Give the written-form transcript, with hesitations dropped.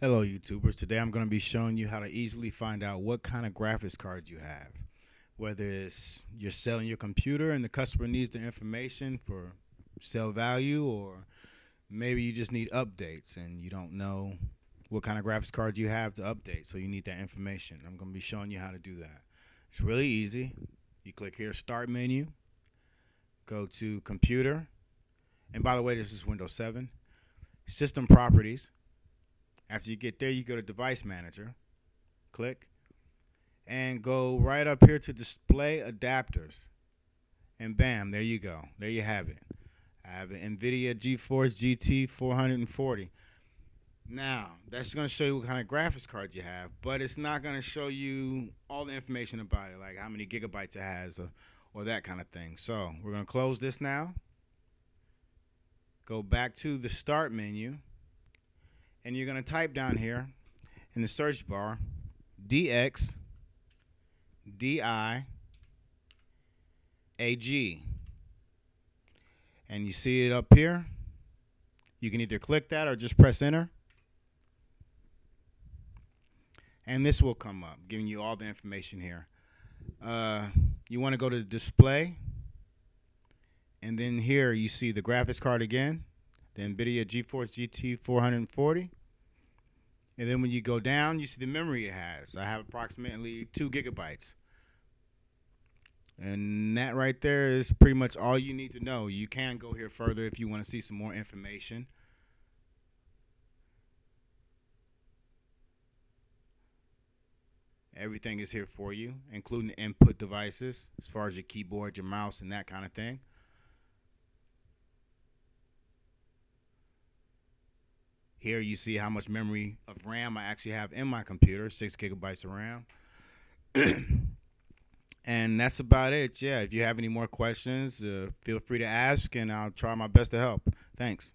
Hello YouTubers, today I'm going to be showing you how to easily find out what kind of graphics card you have. Whether it's you're selling your computer and the customer needs the information for sell value, or maybe you just need updates and you don't know what kind of graphics card you have to update, so you need that information. I'm going to be showing you how to do that. It's really easy. You click here, Start menu, go to Computer, and by the way this is Windows 7, System Properties. After you get there, you go to Device Manager, click, and go right up here to Display Adapters. And bam, there you go. There you have it. I have an Nvidia GeForce GT 440. Now, that's going to show you what kind of graphics card you have, but it's not going to show you all the information about it, like how many gigabytes it has or that kind of thing. So we're going to close this now, go back to the Start menu, and you're going to type down here in the search bar DXDIAG, and you see it up here. You can either click that or just press enter, and this will come up giving you all the information here. You want to go to display, and then here you see the graphics card again, the Nvidia GeForce GT 440. And then when you go down, you see the memory it has. I have approximately 2 gigabytes. And that right there is pretty much all you need to know. You can go here further if you want to see some more information. Everything is here for you, including the input devices, as far as your keyboard, your mouse, and that kind of thing. Here you see how much memory of RAM I actually have in my computer, 6 gigabytes of RAM. And that's about it. Yeah, if you have any more questions, feel free to ask, and I'll try my best to help. Thanks.